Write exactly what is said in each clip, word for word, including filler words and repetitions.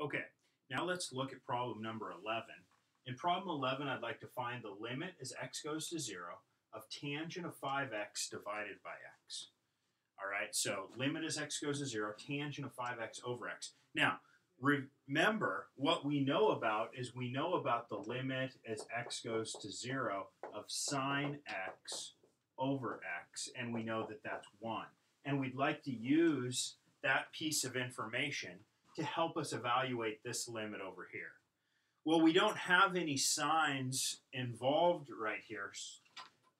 Okay, now let's look at problem number eleven. In problem eleven, I'd like to find the limit as x goes to zero of tangent of five x divided by x. All right, so limit as x goes to zero, tangent of five x over x. Now, remember, what we know about is we know about the limit as x goes to zero of sine x over x, and we know that that's one. And we'd like to use that piece of information to help us evaluate this limit over here. Well, we don't have any signs involved right here.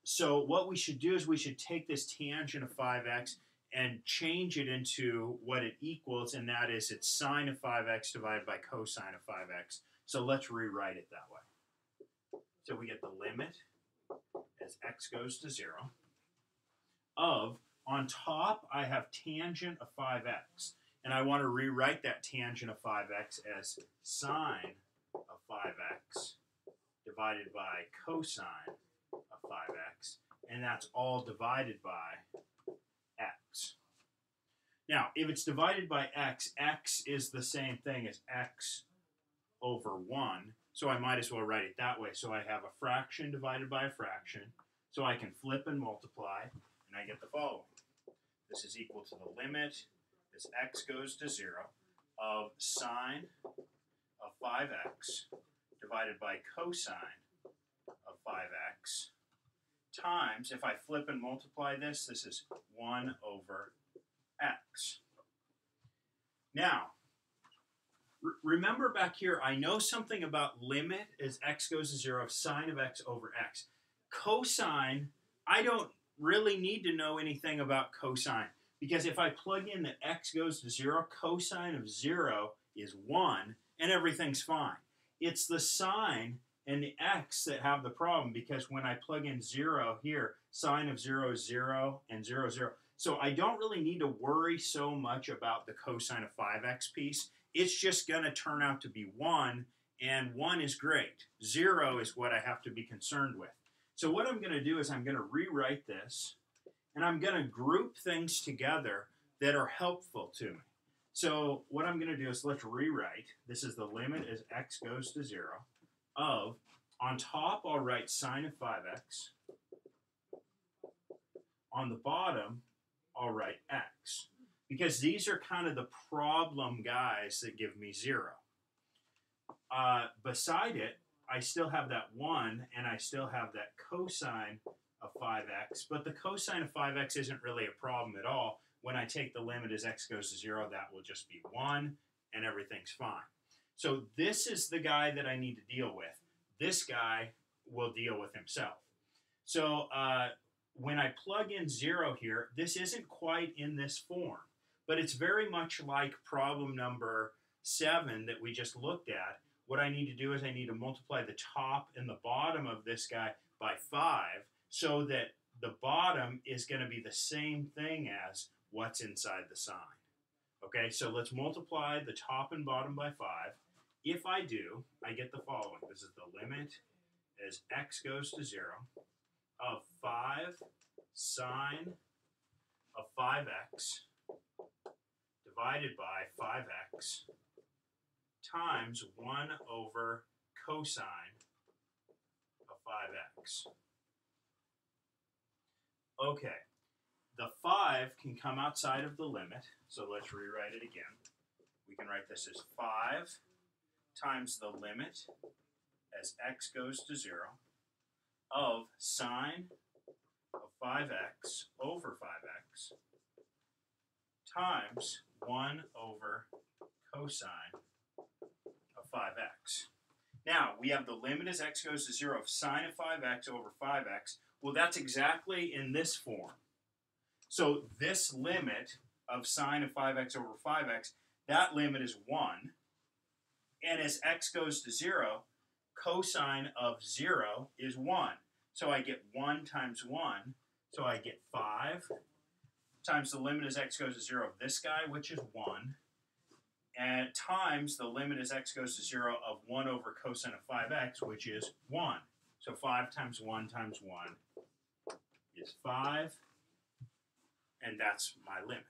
So what we should do is we should take this tangent of five x and change it into what it equals, and that is it's sine of five x divided by cosine of five x. So let's rewrite it that way. So we get the limit as x goes to zero of, on top I have tangent of five x, and I want to rewrite that tangent of five x as sine of five x divided by cosine of five x, and that's all divided by x. Now, if it's divided by x, x is the same thing as x over one, so I might as well write it that way. So I have a fraction divided by a fraction, so I can flip and multiply, and I get the following. This is equal to the limit as x goes to zero of sine of five x divided by cosine of five x times, if I flip and multiply this, this is one over x. Now, re remember back here, I know something about limit as x goes to zero of sine of x over x. Cosine, I don't really need to know anything about cosine, because if I plug in that x goes to zero, cosine of zero is one, and everything's fine. It's the sine and the x that have the problem, because when I plug in zero here, sine of zero is zero and zero is zero. So I don't really need to worry so much about the cosine of five x piece. It's just going to turn out to be one, and one is great. zero is what I have to be concerned with. So what I'm going to do is I'm going to rewrite this, and I'm going to group things together that are helpful to me. So what I'm going to do is let's rewrite. This is the limit as x goes to zero of, on top I'll write sine of five x. On the bottom, I'll write x. Because these are kind of the problem guys that give me zero. Uh, beside it, I still have that one, and I still have that cosine of five x. But the cosine of five x isn't really a problem at all. When I take the limit as x goes to zero, that will just be one, and everything's fine. So this is the guy that I need to deal with. This guy will deal with himself. So uh, when I plug in zero here, this isn't quite in this form, but it's very much like problem number seven that we just looked at. What I need to do is I need to multiply the top and the bottom of this guy by five, so that the bottom is going to be the same thing as what's inside the sign. Okay, so let's multiply the top and bottom by five. If I do, I get the following. This is the limit as x goes to zero of five sine of five x divided by five x times one over cosine of five x. Okay. The five can come outside of the limit, so let's rewrite it again. We can write this as five times the limit as x goes to zero of sine of five x over five x times one over cosine of five x. Now, we have the limit as x goes to zero of sine of five x over five x. Well, that's exactly in this form. So this limit of sine of five x over five x, that limit is one. And as x goes to zero, cosine of zero is one. So I get one times one. So I get five times the limit as x goes to zero of this guy, which is one, and times the limit as x goes to zero of one over cosine of five x, which is one. So five times one times one is five. And that's my limit.